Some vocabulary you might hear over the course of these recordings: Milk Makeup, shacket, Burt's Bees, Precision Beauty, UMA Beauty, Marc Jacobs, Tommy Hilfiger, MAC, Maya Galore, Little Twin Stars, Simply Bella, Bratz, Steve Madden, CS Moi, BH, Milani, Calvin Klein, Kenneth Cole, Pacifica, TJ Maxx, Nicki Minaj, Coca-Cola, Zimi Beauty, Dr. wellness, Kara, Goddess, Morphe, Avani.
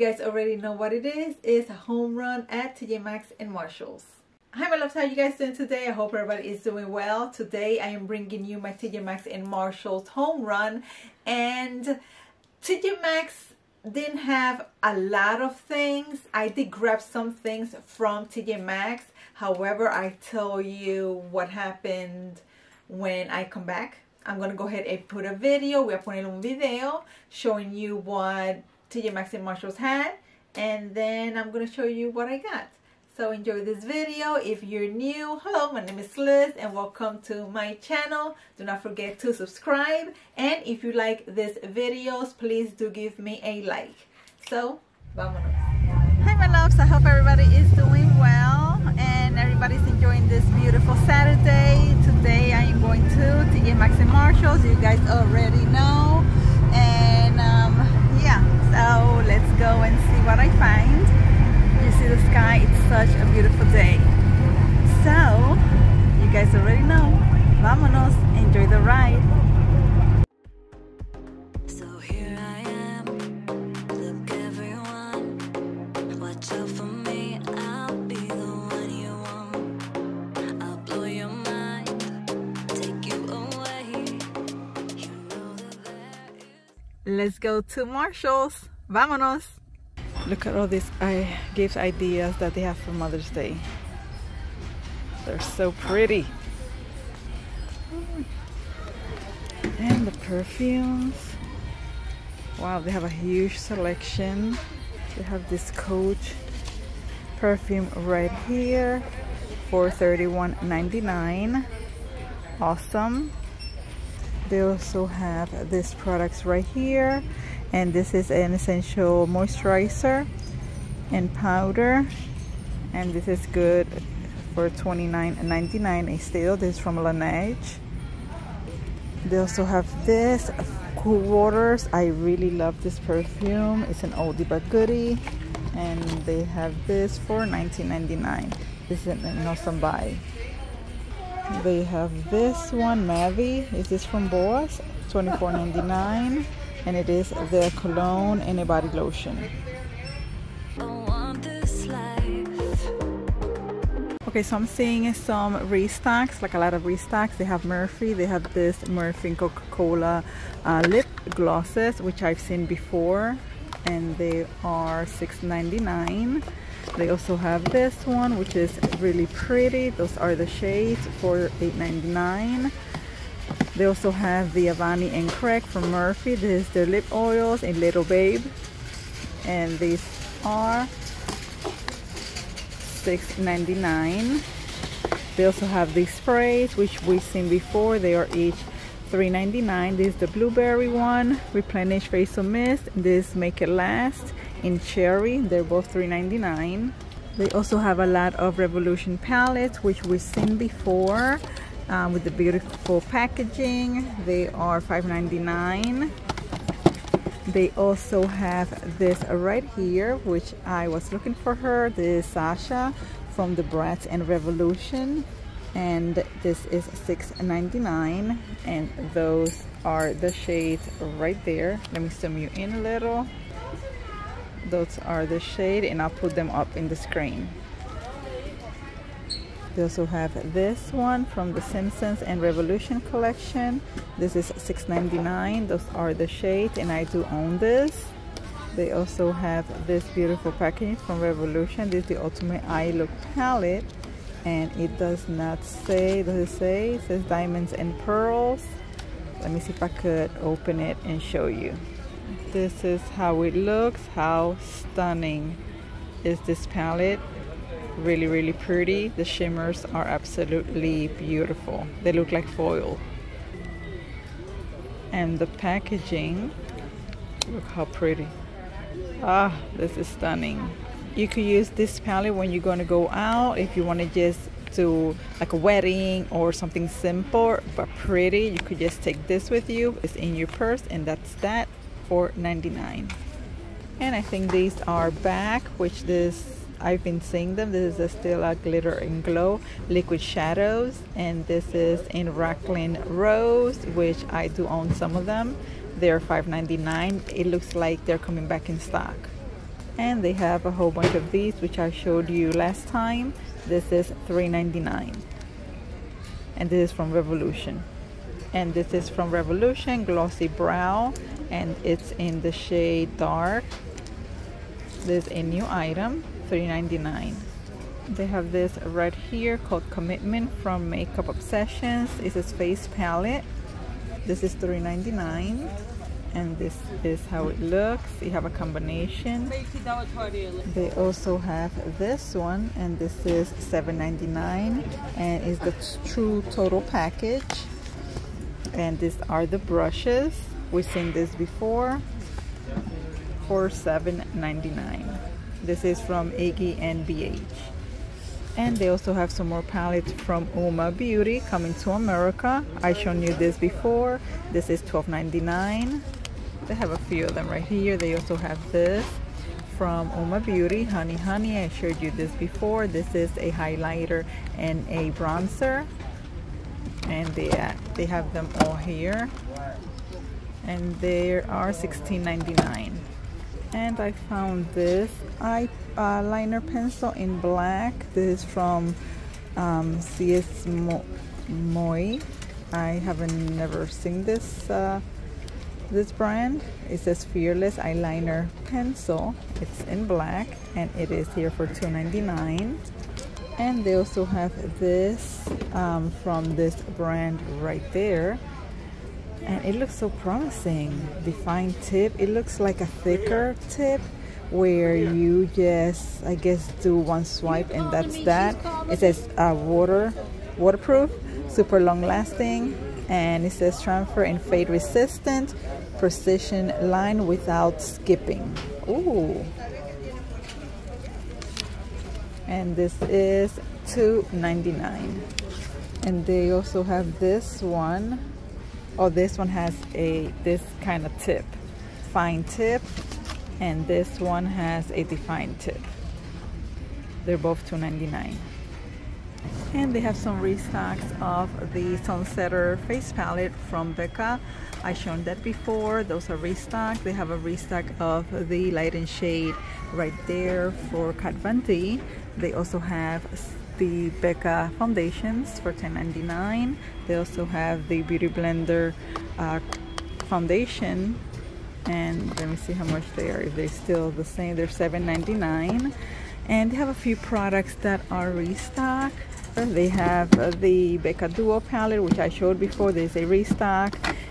you guys already know what it is. It's a home run at TJ Maxx and Marshalls. Hi my loves, how are you guys doing today? I hope everybody is doing well. Today I am bringing you my TJ Maxx and Marshalls home run. And TJ Maxx didn't have a lot of things. I did grab some things from TJ Maxx. However, I tell you what happened when I come back. I'm going to go ahead and put a video. Voy a poner un video showing you what TJ Maxx and Marshalls had. And then I'm going to show you what I got. So enjoy this video. If you're new, hello, my name is Liz and welcome to my channel. Do not forget to subscribe. And if you like these videos, please do give me a like. So, vámonos. Hi my loves, I hope everybody is doing well and everybody's enjoying this beautiful Saturday. Today I am going to TJ Maxx and Marshalls, you guys already know. And yeah, so let's go and see what I find. You see the sky, it's such a beautiful day. So, you guys already know. Vámonos, enjoy the ride. So here I am, look everyone, watch out for me, I'll be the one you want. I'll blow your mind, take you away, you know that there is... Let's go to Marshalls, vámonos. Look at all these gift ideas that they have for Mother's Day. They're so pretty. And the perfumes. Wow, they have a huge selection. They have this Coach perfume right here for $31.99. Awesome. They also have these products right here. And this is an essential moisturizer and powder, and this is good for $29.99 a steal. This is from Laneige. They also have this Cool Waters. I really love this perfume. It's an oldie but goodie, and they have this for $19.99. This is an awesome buy. They have this one, Mavi. Is this from Boss? $24.99. And it is their cologne and a body lotion. Okay, so I'm seeing some restocks, like a lot of restocks. They have Morphe. They have this Morphe and Coca-Cola lip glosses, which I've seen before, and they are $6.99. They also have this one, which is really pretty. Those are the shades for $8.99. They also have the Avani and Craig from Morphe. This is their lip oils and Little Babe. And these are $6.99. They also have these sprays, which we've seen before. They are each $3.99. This is the Blueberry one, Replenish Facial Mist. This Make It Last in Cherry. They're both $3.99. They also have a lot of Revolution palettes, which we've seen before. With the beautiful packaging. They are $5.99. They also have this right here, which I was looking for her. This is Sasha from the Bratz and Revolution, and this is $6.99, and those are the shades right there. Let me zoom you in a little. Those are the shade, and I'll put them up in the screen. They also have this one from the Simpsons and Revolution collection. This is $6.99. Those are the shades, and I do own this. They also have this beautiful packaging from Revolution. This is the Ultimate Eye Look palette, and it does not say. Does it say? It says Diamonds and Pearls. Let me see if I could open it and show you. This is how it looks. How stunning is this palette? Really pretty. The shimmers are absolutely beautiful. They look like foil, and the packaging, look how pretty. Ah, this is stunning. You could use this palette when you're going to go out, if you want to just do like a wedding or something simple but pretty. You could just take this with you. It's in your purse, and that's that for $4.99. And I think these are back, which this I've been seeing them. This is a Stila Glitter and Glow Liquid Shadows, and this is in Rocklin Rose, which I do own some of them. They're $5.99. It looks like they're coming back in stock. and they have a whole bunch of these which I showed you last time. This is $3.99 and this is from Revolution. And this is from Revolution Glossy Brow, and it's in the shade Dark. This is a new item, $3.99. They have this right here called Commitment from Makeup Obsessions. It's a face palette. This is $3.99, and this is how it looks. You have a combination. They also have this one, and this is $7.99, and it's the True Total package. And these are the brushes. We've seen this before for $7.99. This is from Iggy and BH. And they also have some more palettes from UMA Beauty, Coming to America. I shown you this before. This is $12.99. They have a few of them right here. They also have this from UMA Beauty, Honey Honey. I showed you this before. This is a highlighter and a bronzer. And they have them all here, and they are $16.99. and I found this eyeliner pencil in black. This is from CS Moi. I haven't never seen this this brand. It says Fearless eyeliner pencil. It's in black and it is here for $2.99. And they also have this from this brand right there, and it looks so promising. Defined tip. It looks like a thicker tip where you just, I guess, do one swipe and that's that. It says waterproof, super long lasting, and it says transfer and fade resistant, precision line without skipping. Ooh. And this is $2.99. and they also have this one. Oh, this one has this kind of tip, fine tip, and this one has a defined tip. They're both $2.99. and they have some restocks of the Sunsetter face palette from Becca. I shown that before. Those are restocked. They have a restock of the Light and Shade right there for Kat Von D. They also have the Becca foundations for $10.99. They also have the Beauty Blender foundation, and let me see how much they are. If they're still the same, they're $7.99. And they have a few products that are restocked. They have the Becca Duo palette, which I showed before. There's a restock,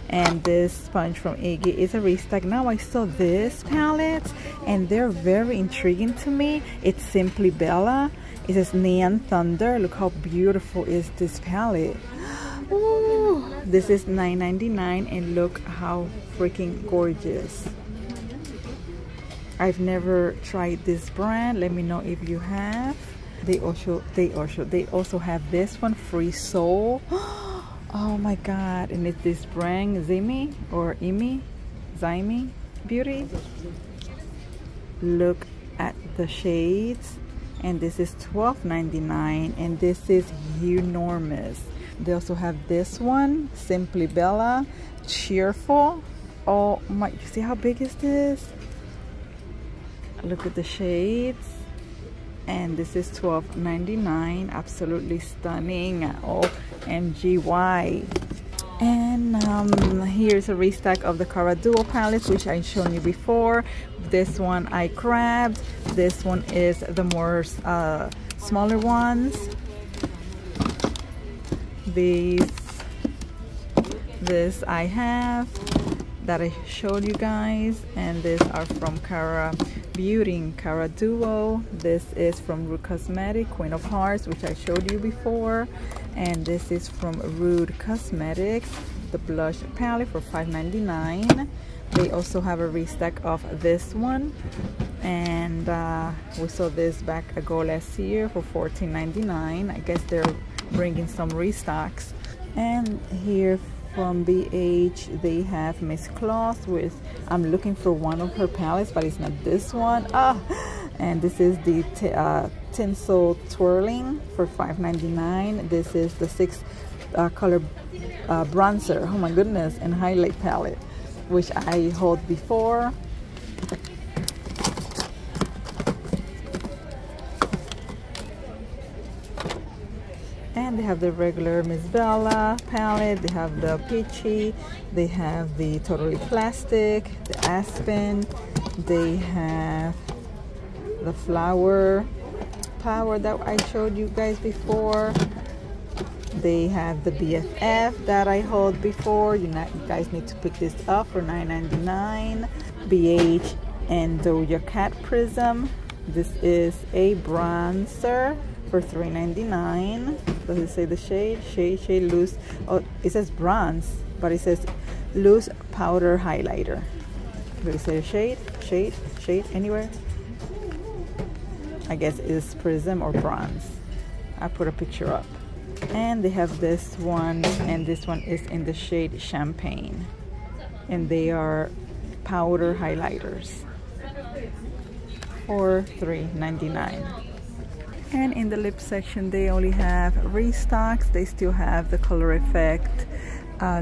and this sponge from Iggy is a restock. Now I saw this palette, and they're very intriguing to me. It's Simply Bella. It says Neon Thunder. Look how beautiful is this palette. Ooh, this is $9.99, and look how freaking gorgeous. I've never tried this brand. Let me know if you have. They also have this one, Free Soul. Oh my God! And it's this brand Zimi or Zimi Beauty. Look at the shades, and this is $12.99, and this is enormous. They also have this one, Simply Bella, Cheerful. Oh my! You see how big is this? Look at the shades, and this is $12.99. absolutely stunning. OMGY. And here's a restock of the Kara Duo palette, which I've shown you before. This one I grabbed. This one is the more smaller ones. This I have that I showed you guys, and these are from Kara Beauty, Kara Duo. This is from Rude Cosmetics, Queen of Hearts, which I showed you before, and this is from Rude Cosmetics, the blush palette for $5.99. They also have a restock of this one, and we saw this back ago last year for $14.99. I guess they're bringing some restocks. And here from BH, they have Miss Claus with, I'm looking for one of her palettes, but it's not this one. Ah, and this is the Tinsel Twirling for $5.99. This is the 6 color bronzer, oh my goodness, and highlight palette, which I hauled before. They have the regular Miss Bella palette. They have the peachy. They have the Totally Plastic, the Aspen. They have the Flower Power that I showed you guys before. They have the BFF that I hauled before. You guys need to pick this up for $9.99. BH and Doja Cat Prism. This is a bronzer for $3.99. Does it say the shade? Shade loose. Oh, it says bronze, but it says loose powder highlighter. Does it say shade anywhere? I guess it is prism or bronze. I put a picture up. And they have this one, and this one is in the shade champagne, and they are powder highlighters for $3.99. And in the lip section, they only have restocks. They still have the Color Effect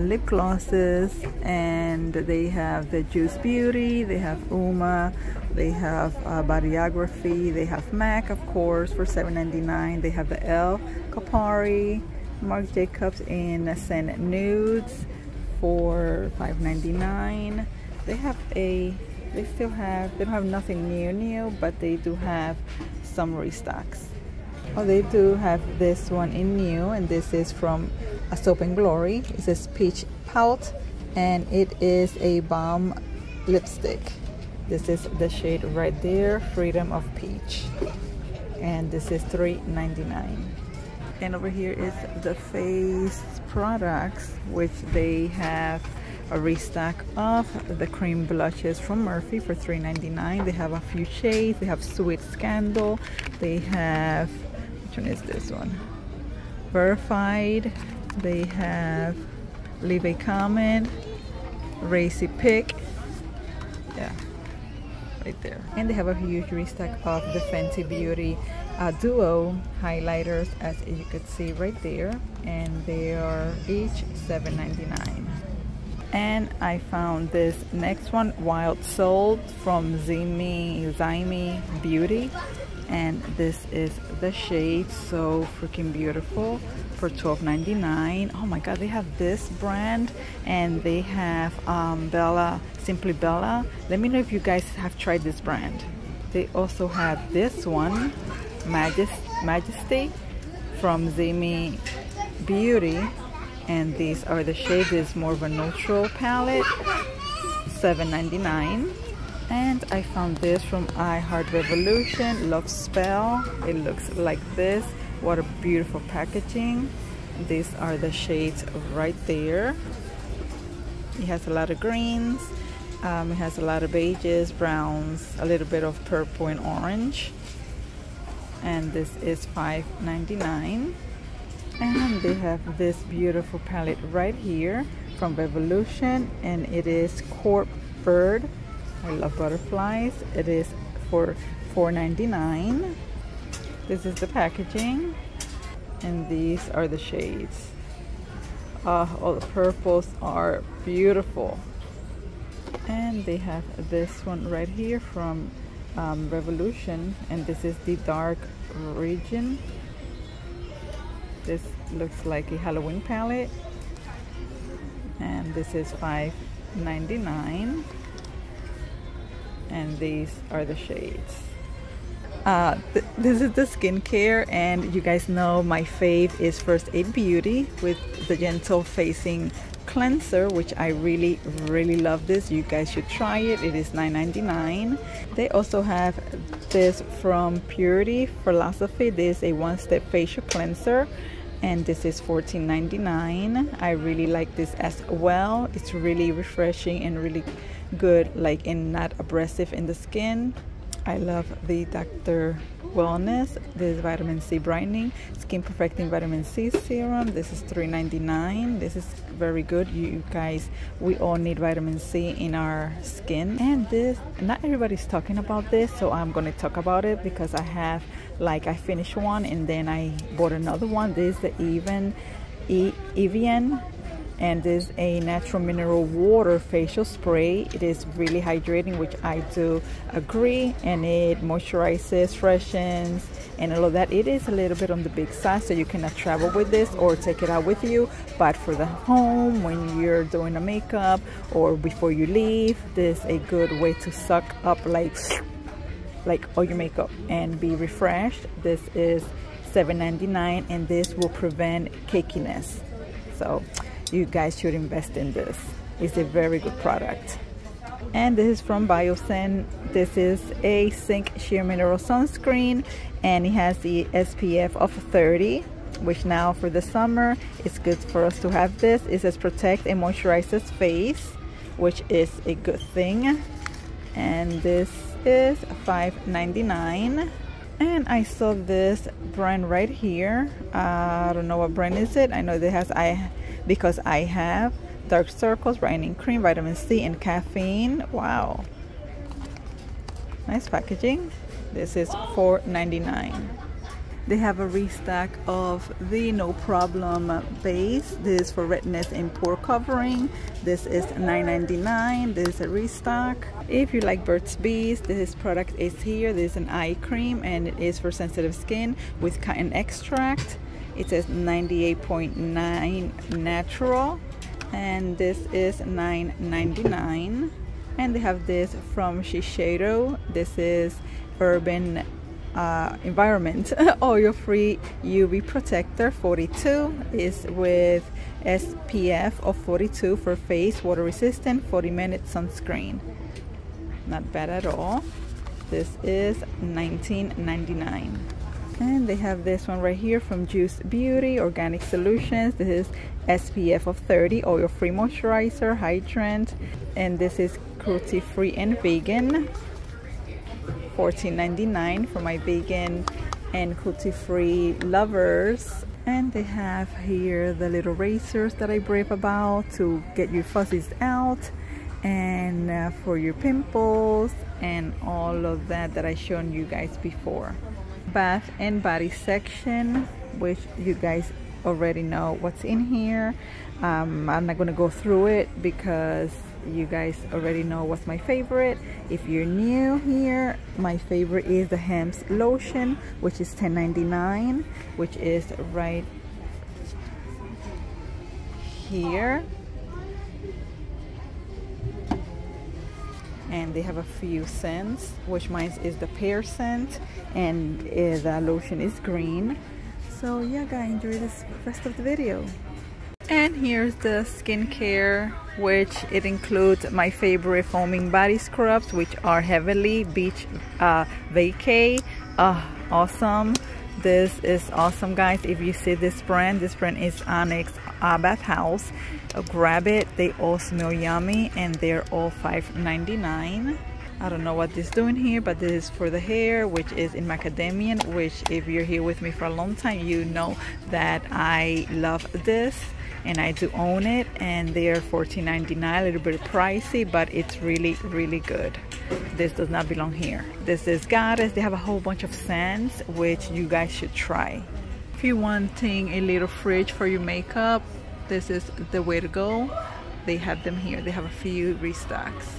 lip glosses, and they have the Juice Beauty, they have UMA, they have Bodyography, they have MAC, of course, for $7.99. They have the Elle Capari, Marc Jacobs in Sand Nudes for $5.99. They don't have nothing new, but they do have some restocks. Oh, they do have this one in new, and this is from Soap and Glory. It says Peach Pout, and it is a balm lipstick. This is the shade right there, Freedom of Peach, and this is $3.99. And over here is the face products, which they have a restock of the cream blushes from Morphe for $3.99. They have a few shades. They have Sweet Scandal. They have, which one is this one? Verified. They have Leave a Comment, Racy Pick. Yeah, right there. And they have a huge restock of the Fenty Beauty Duo highlighters, as you could see right there. And they are each $7.99. And I found this next one, Wild Soul, from Zimi Beauty, and this is the shade So Freaking Beautiful for $12.99. Oh my god, they have this brand, and they have Bella, Simply Bella. Let me know if you guys have tried this brand. They also have this one, Majesty, from Zimi Beauty. And these are the shades. Is more of a neutral palette, $7.99. And I found this from I Heart Revolution, Love Spell. It looks like this. What a beautiful packaging. These are the shades right there. It has a lot of greens. It has a lot of beiges, browns, a little bit of purple and orange. And this is $5.99. And they have this beautiful palette right here from Revolution, and it is Cork Bird. I love butterflies. It is for $4.99. This is the packaging, and these are the shades. All the purples are beautiful. And they have this one right here from Revolution, and this is the Dark Region. This looks like a Halloween palette, and this is $5.99. And these are the shades. This is the skincare, and you guys know my fave is First Aid Beauty with the Gentle Facing Cleanser, which I really love this. You guys should try it. It is $9.99. They also have this from Purity Philosophy. This is a one-step facial cleanser, and this is $14.99. I really like this as well. It's really refreshing and really good, like, and not abrasive in the skin. I love the Dr. Wellness. This is Vitamin C Brightening Skin Perfecting Vitamin C Serum. This is $3.99. This is very good. You guys, we all need vitamin C in our skin. And this, not everybody's talking about this, so I'm going to talk about it because I have, like, I finished one and then I bought another one. This is the Evian and this is a natural mineral water facial spray. It is really hydrating, which I do agree, and it moisturizes, freshens, and all of that. It is a little bit on the big side, so you cannot travel with this or take it out with you, but for the home, when you're doing a makeup or before you leave, this is a good way to suck up like all your makeup and be refreshed. This is $7.99, and this will prevent cakiness. So you guys should invest in this. It's a very good product. And this is from Biosyn. This is a Zinc Sheer Mineral Sunscreen, and it has the SPF of 30, which now for the summer, it's good for us to have this. It says protect and moisturizes face, which is a good thing. And this is $5.99. And I saw this brand right here. I don't know what brand is it. I know that has because I have dark circles, brightening cream, vitamin C, and caffeine. Wow, nice packaging. This is $4.99. They have a restock of the No Problem base. This is for redness and pore covering. This is $9.99. This is a restock. If you like Burt's Bees, this product is here. This is an eye cream, and it is for sensitive skin with cotton extract. It says 98.9 natural, and this is $9.99. And they have this from Shiseido. This is Urban Environment oil-free UV protector 42, is with SPF of 42 for face, water resistant, 40-minute sunscreen. Not bad at all. This is $19.99. And they have this one right here from Juice Beauty Organic Solutions. This is SPF of 30, oil-free moisturizer, hydrant, and this is cruelty-free and vegan. $14.99 for my vegan and cruelty-free lovers. And they have here the little razors that I brave about to get your fuzzies out, and for your pimples and all of that that I shown you guys before. Bath and body section, which you guys already know what's in here. I'm not gonna go through it because you guys already know what's my favorite. If you're new here, my favorite is the Hemp's lotion, which is $10.99, which is right here. And they have a few scents, which mine is the pear scent, and the lotion is green. So yeah guys, enjoy this rest of the video. And here's the skincare, which it includes my favorite foaming body scrubs, which are Heavenly, Beach Vacay. Awesome. This is awesome guys. If you see this brand is Onyx Bathhouse. Grab it. They all smell yummy, and they're all $5.99. I don't know what this is doing here, but this is for the hair, which is in macadamia, which if you're here with me for a long time, you know that I love this and I do own it, and they are $14.99, a little bit pricey, but it's really, really good. This does not belong here. This is Goddess. They have a whole bunch of scents, which you guys should try. If you're wanting a little fridge for your makeup, this is the way to go. They have them here. They have a few restocks.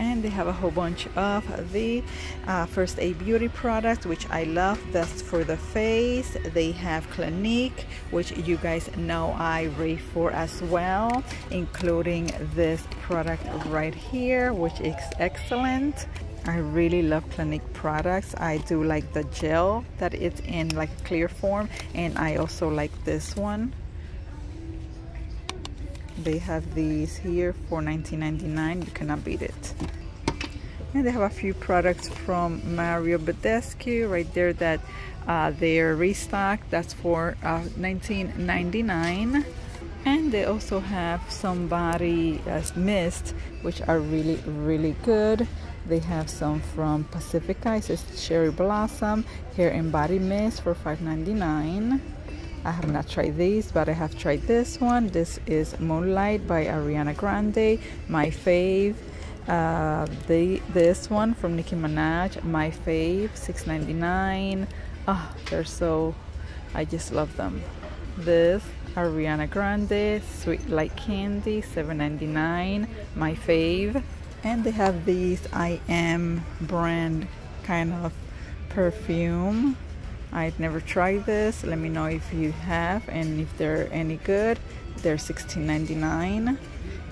And they have a whole bunch of the First Aid Beauty products, which I love. That's for the face. They have Clinique, which you guys know I rave for as well, including this product right here, which is excellent. I really love Clinique products. I do like the gel that it's in like clear form, and I also like this one. They have these here for $19.99. You cannot beat it. And they have a few products from Mario Badescu right there that they're restocked. That's for $19.99. And they also have some body mist, which are really, really good. They have some from Pacifica. It says Cherry Blossom Hair and Body Mist for $5.99. I have not tried these, but I have tried this one. This is Moonlight by Ariana Grande, my fave. This one from Nicki Minaj, my fave, $6.99. Oh, they're so, I just love them. this Ariana Grande Sweet Like Candy, $7.99, my fave. And they have these I Am brand kind of perfume. I've never tried this. Let me know if you have and if they're any good. They're $16.99.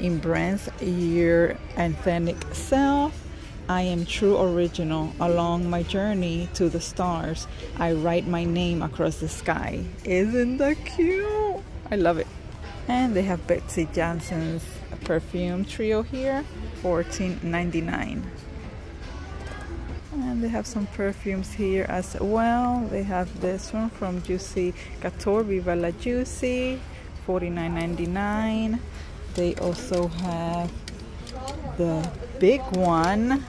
In brands, your authentic self. I am true original. Along my journey to the stars, I write my name across the sky. Isn't that cute? I love it. And they have Betsy Johnson's perfume trio here, $14.99. And they have some perfumes here as well. They have this one from Juicy Couture, Viva La Juicy, $49.99. They also have the big one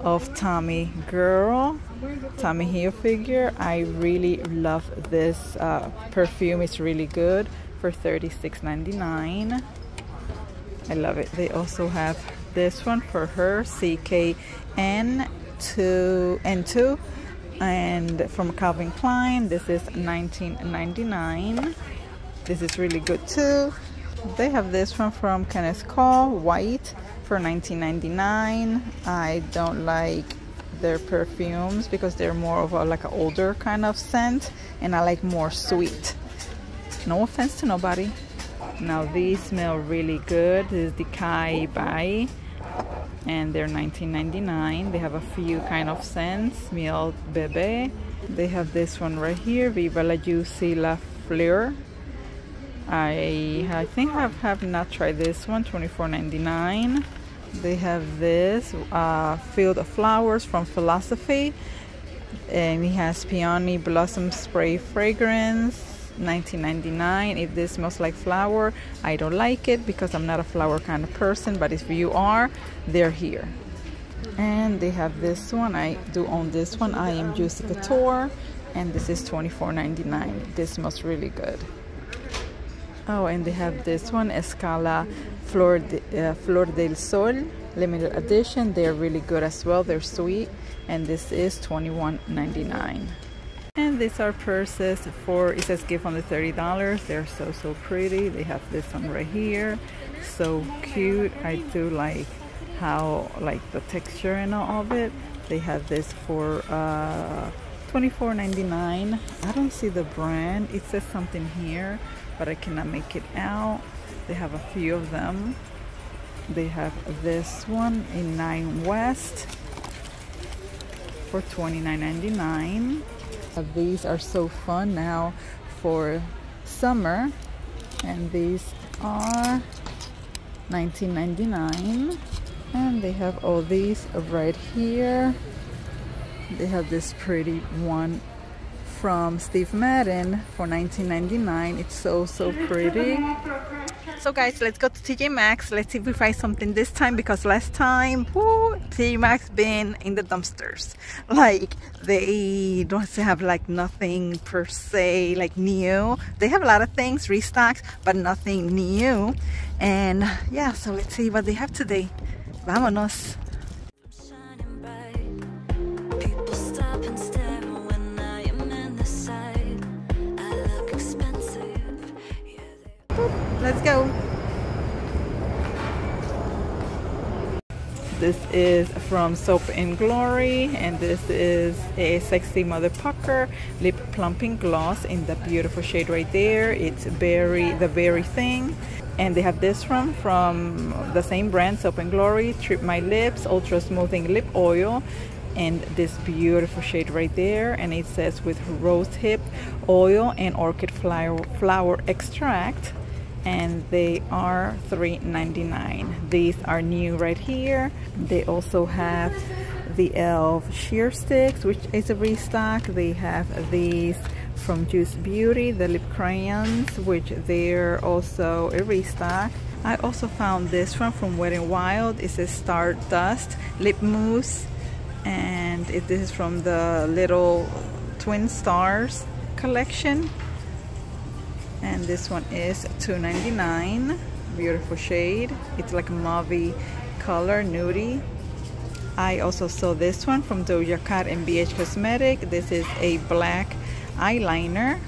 of Tommy Girl, Tommy Hilfiger. I really love this perfume. It's really good for $36.99. I love it. They also have this one for her, CKN2, and from Calvin Klein. This is $19.99. This is really good too. They have this one from Kenneth Cole, white, for $19.99. I don't like their perfumes because they're more of a, like an older kind of scent, and I like more sweet. No offense to nobody. Now these smell really good. This is the Kai Bai, and they're $19.99. They have a few kind of scents. Milk Bebe. They have this one right here, Viva La Juicy La Fleur. I think I have not tried this one, $24.99. They have this Field of Flowers from Philosophy, and it has Peony Blossom Spray Fragrance, $19.99. If this smells like flower, I don't like it because I'm not a flower kind of person, but if you are, they're here. And they have this one. I do own this one, I Am Juicy Couture, and this is $24.99. This smells really good. Oh, and they have this one, Escala Flor del Sol, limited edition. They're really good as well. They're sweet. And this is $21.99. And these are purses for, it says gift on the $30. They're so, so pretty. They have this one right here. So cute. I do like how, like the texture and all of it. They have this for $24.99. I don't see the brand. It says something here, but I cannot make it out. They have a few of them. They have this one in 9 West for $29.99. These are so fun now for summer, and these are $19.99. And they have all these right here. They have this pretty one from Steve Madden for $19.99. It's so, so pretty. So guys, let's go to TJ Maxx. Let's see if we find something this time, because last time, woo, TJ Maxx been in the dumpsters. Like, they don't have like nothing per se, like new. They have a lot of things, restocks, but nothing new. And yeah, so let's see what they have today. Vámonos. Let's go. This is from Soap and Glory, and this is a Sexy Mother Pucker lip plumping gloss in the beautiful shade right there. It's the berry thing. And they have this from the same brand, Soap and Glory, Trip My Lips Ultra Smoothing Lip Oil, and this beautiful shade right there. And it says with rose hip oil and orchid flower extract. And they are $3.99. These are new right here. They also have the e.l.f. sheer sticks, which is a restock. They have these from Juice Beauty, the lip crayons, which they're also a restock. I also found this one from Wet n Wild. It's a Stardust lip mousse, and this is from the Little Twin Stars collection. And this one is $2.99. Beautiful shade. It's like a mauve color, nudie. I also saw this one from Doja Cat and BH Cosmetic. This is a black eyeliner.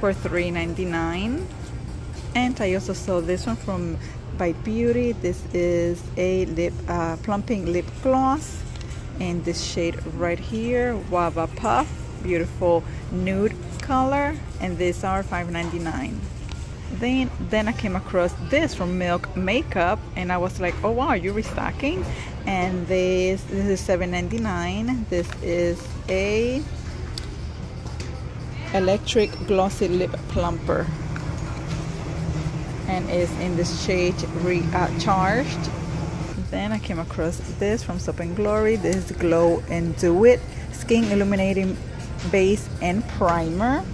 for $3.99. And I also saw this one from Bite Beauty. This is a lip plumping lip gloss in this shade right here, Guava Puff, beautiful nude color, and these are $5.99. Then I came across this from Milk Makeup, and I was like, oh wow, you're restocking. And this is $7.99. This is a electric glossy lip plumper, and is in this shade Recharged. Then I came across this from Soap and Glory. This is Glow and Do It Skin Illuminating Base and Primer.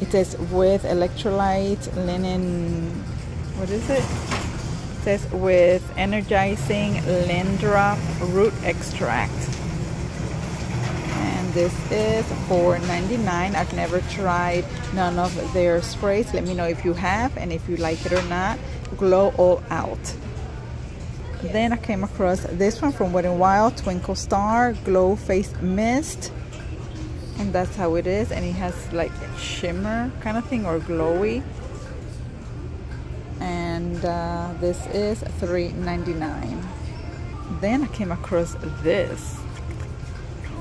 It says with electrolyte linen, what is it? It says with energizing Lindra root extract. And this is $4.99. I've never tried none of their sprays. Let me know if you have and if you like it or not. Glow All Out. Then I came across this one from Wet n Wild, Twinkle Star Glow Face Mist. And that's how it is, and it has like a shimmer kind of thing, or glowy. And this is $3.99. Then I came across this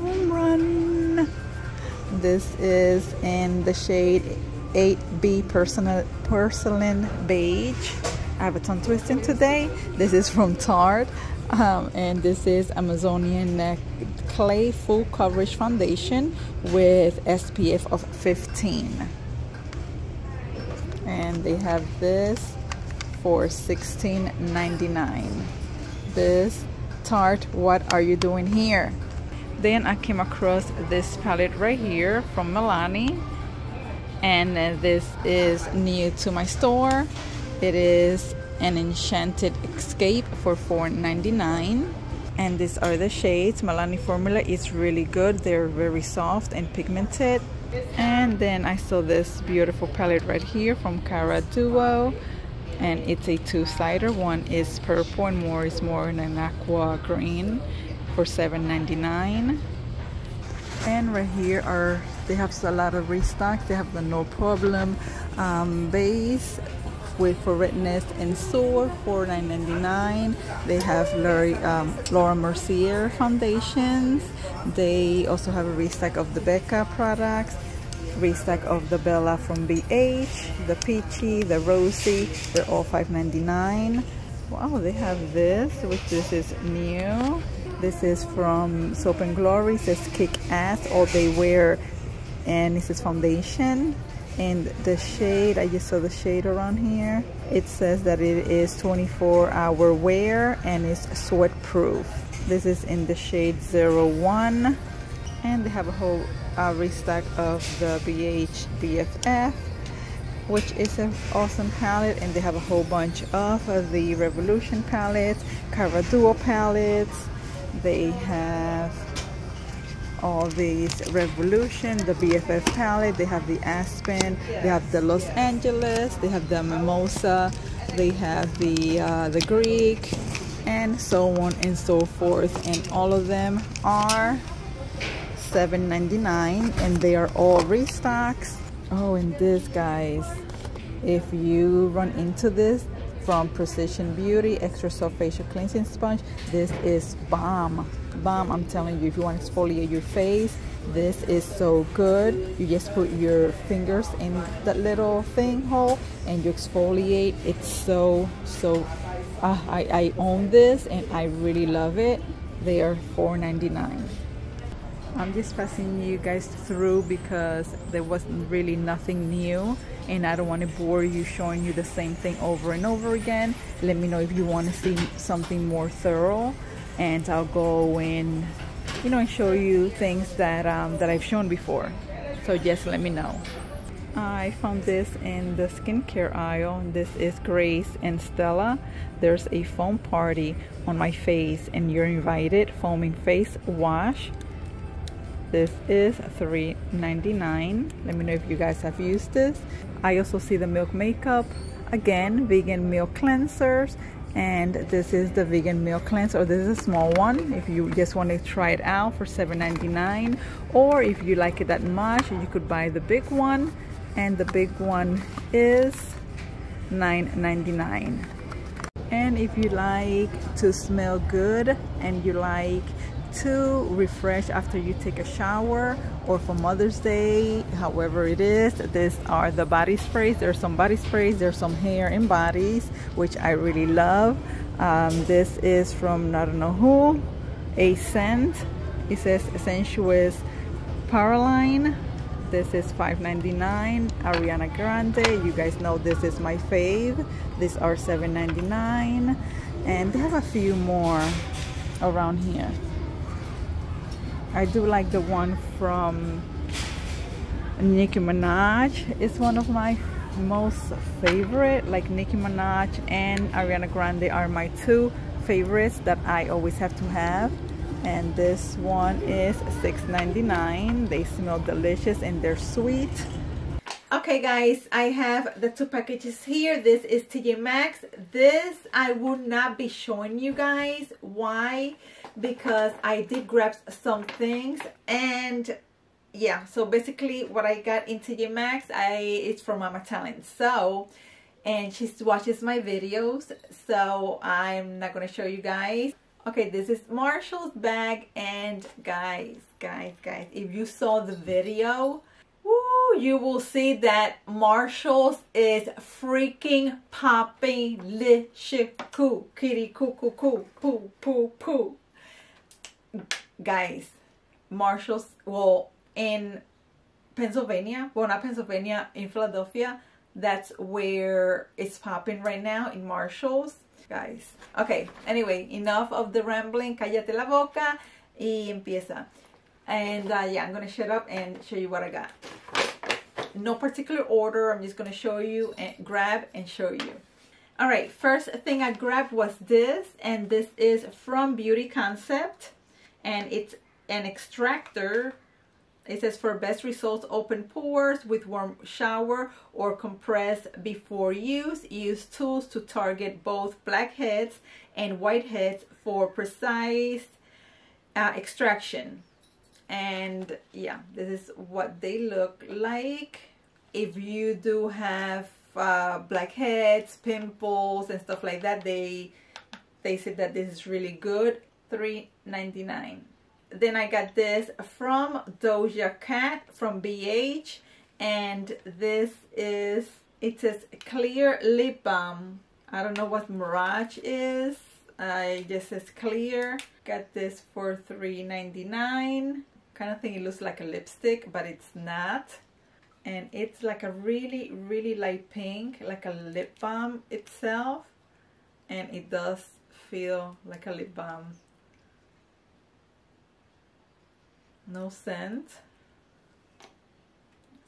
Home Run. This is in the shade 8B Porcelain Beige. I have a tongue twisting today. This is from Tarte, and this is Amazonian Clay Full Coverage Foundation with SPF of 15. And they have this for $16.99. This Tarte, What Are You Doing Here? Then I came across this palette right here from Milani, and this is new to my store. It is an Enchanted Escape for $4.99. And these are the shades. Milani formula is really good. They're very soft and pigmented. And then I saw this beautiful palette right here from Kara Duo, and it's a two-sider. One is purple and more is more in an aqua green for $7.99. And right here are, they have a lot of restocks. They have the No Problem base with for redness and sore, $4.99. They have Laura Mercier foundations. They also have a restock of the Becca products, restock of the Bella from BH, the Peachy, the Rosy. They're all $5.99. Wow, they have this, which this is new. This is from Soap and Glory. It says Kick Ass All Day Wear, and this is foundation. And the shade, I just saw the shade around here. It says that it is 24-hour wear and it's sweat proof. This is in the shade 01. And they have a whole restock of the BH BFF, which is an awesome palette. And they have a whole bunch of the Revolution palettes, Cara Duo palettes. They have all these Revolution, the BFF palette. They have the Aspen, they have the Los Angeles, they have the Mimosa, they have the Greek, and so on and so forth. And all of them are $7.99, and they are all restocks. Oh, and this, guys, if you run into this from Precision Beauty, Extra Soft Facial Cleansing Sponge, this is bomb. I'm telling you, if you want to exfoliate your face, this is so good. You just put your fingers in that little thing hole and you exfoliate. It's I own this and I really love it. They are $4.99. I'm just passing you guys through because there wasn't really nothing new, and I don't want to bore you showing you the same thing over and over again. Let me know if you want to see something more thorough, and I'll go and, you know, and show you things that that I've shown before. So just let me know. I found this in the skincare aisle. This is Grace and Stila. There's a foam party on my face and you're invited. Foaming face wash. This is $3.99. Let me know if you guys have used this. I also see the Milk Makeup, again, vegan milk cleansers. And this is the vegan milk cleanser, or this is a small one if you just want to try it out for $7.99, or if you like it that much you could buy the big one and the big one is $9.99. And if you like to smell good and you like to refresh after you take a shower or for Mother's Day, however it is, these are the body sprays. There's some body sprays, there's some hair and bodies, which I really love. This is from I don't know who, a scent. It says Sensuous Paraline. This is $5.99. Ariana Grande, you guys know this is my fave. These are $7.99, and they have a few more around here. I do like the one from Nicki Minaj. It's one of my most favorite. Like Nicki Minaj and Ariana Grande are my two favorites that I always have to have. And this one is $6.99. They smell delicious and they're sweet. Okay guys, I have the two packages here. This is TJ Maxx. This I would not be showing you guys. Why? Because I did grab some things, and yeah, so basically what I got in TJ Maxx, it's from Mama Talent, so, and she watches my videos, so I'm not gonna show you guys. Okay, this is Marshalls bag, and guys, if you saw the video, woo, you will see that Marshalls is freaking popping. Lish-coo, kitty coo coo coo poo poo poo. Guys, Marshalls, well, in Pennsylvania, well, not Pennsylvania, in Philadelphia, that's where it's popping right now, in Marshalls, guys. Okay, anyway, enough of the rambling, cállate la boca y empieza. And yeah, I'm gonna shut up and show you what I got. No particular order, I'm just gonna show you and grab and show you. Alright, first thing I grabbed was this, and this is from Beauty Concept, and it's an extractor. It says for best results, open pores with warm shower or compress before use. Use tools to target both blackheads and whiteheads for precise extraction. And yeah, this is what they look like. If you do have blackheads, pimples, and stuff like that, they said that this is really good. $3.99. Then I got this from Doja Cat from BH, and this is, it says clear lip balm. I don't know what Mirage is. It just says clear. Got this for $3.99. Kind of thing, it looks like a lipstick, but it's not. And it's like a really, really light pink, like a lip balm itself. And it does feel like a lip balm. No scent.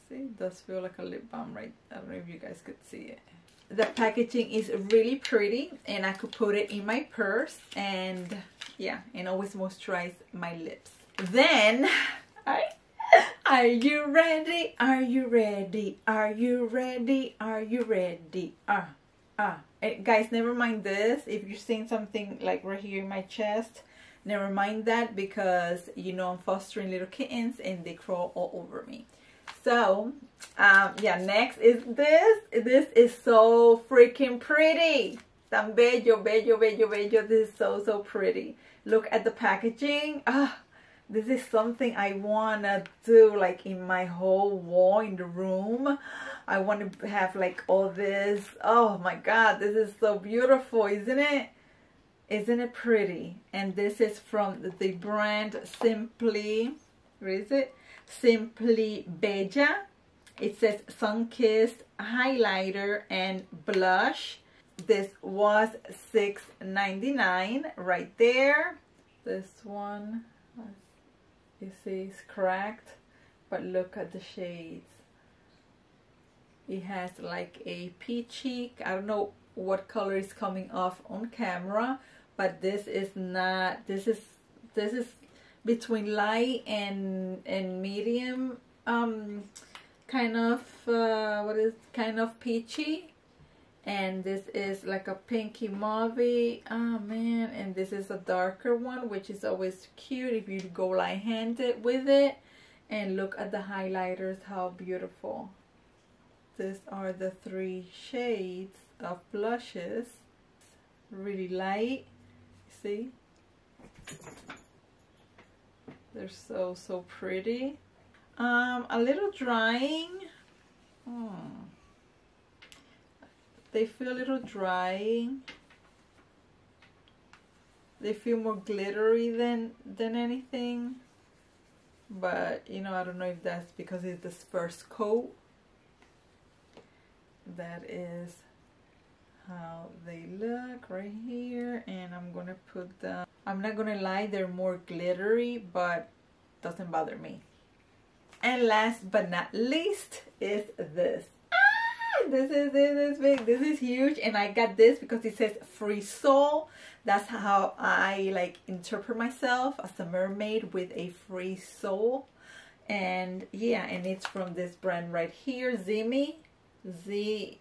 See, it does feel like a lip balm, right? I don't know if you guys could see it. The packaging is really pretty, and I could put it in my purse, and yeah, and always moisturize my lips. Then, are you ready? Are you ready? Are you ready? Are you ready? Guys, never mind this. If you're seeing something like right here in my chest, never mind that, because you know I'm fostering little kittens and they crawl all over me. So, yeah, next is this. This is so freaking pretty. Tan bello, bello, bello, bello. This is so, so pretty. Look at the packaging. Ah, this is something I want to do, like, in my whole wall in the room. I want to have, like, all this. Oh, my God. This is so beautiful, isn't it? Isn't it pretty? And this is from the brand Simply, where is it? Simply Bella. It says Sun-Kissed Highlighter and Blush. This was $6.99 right there. This one, you see, it's cracked, but look at the shades. It has like a peachy, I don't know what color is coming off on camera, but this is not, this is between light and medium, kind of kind of peachy, and this is like a pinky mauvey. Oh man, and this is a darker one, which is always cute if you go light-handed with it. And look at the highlighters, how beautiful. These are the three shades of blushes. Really light, see? They're so pretty. A little drying. They feel a little drying. They feel more glittery than anything, but you know, I don't know if that's because it's this first coat. That is how they look right here, and I'm gonna put them. I'm not gonna lie, they're more glittery, but doesn't bother me. And last but not least is this. This is big. This is huge, and I got this because it says free soul. That's how I like interpret myself, as a mermaid with a free soul. And yeah, and it's from this brand right here, Zimi, Zimi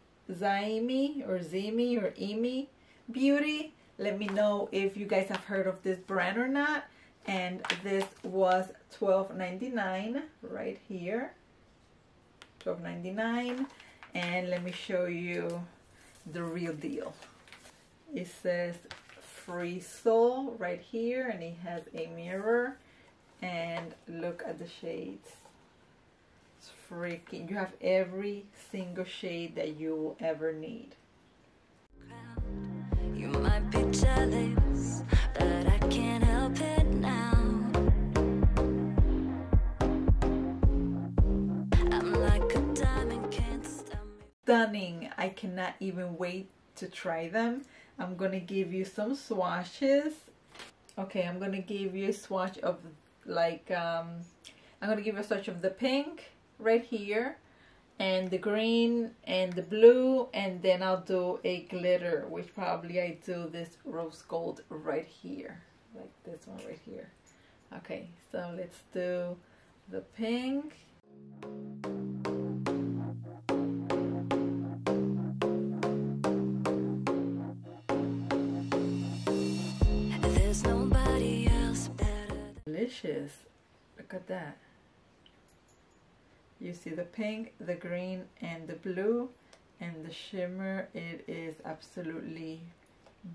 or Emi Beauty. Let me know if you guys have heard of this brand or not. And this was $12.99 right here, $12.99. And let me show you the real deal. It says free soul right here, and it has a mirror, and look at the shades. It's freaking, you have every single shade that you will ever need. You might be jealous, but I can't help it now. Stunning. I cannot even wait to try them. I'm gonna give you some swatches. Okay, I'm gonna give you a swatch of like I'm gonna give you a swatch of the pink right here, and the green and the blue, and then I'll do a glitter, which probably I do this rose gold right here, like this one right here. Okay, so let's do the pink. Delicious. Look at that. You see the pink, the green, and the blue, and the shimmer. It is absolutely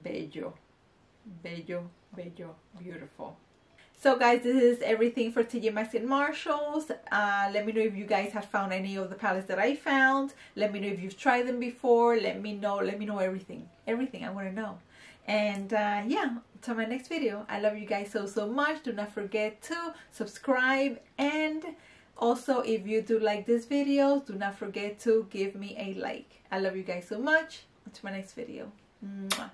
bello, bello, bello, beautiful. So guys, this is everything for TJ Maxx and Marshalls. Let me know if you guys have found any of the palettes that I found. Let me know if you've tried them before. Let me know everything. I want to know. And yeah, till my next video, I love you guys so much. Do not forget to subscribe, and also if you do like this video, do not forget to give me a like. I love you guys so much. Until my next video. Mwah.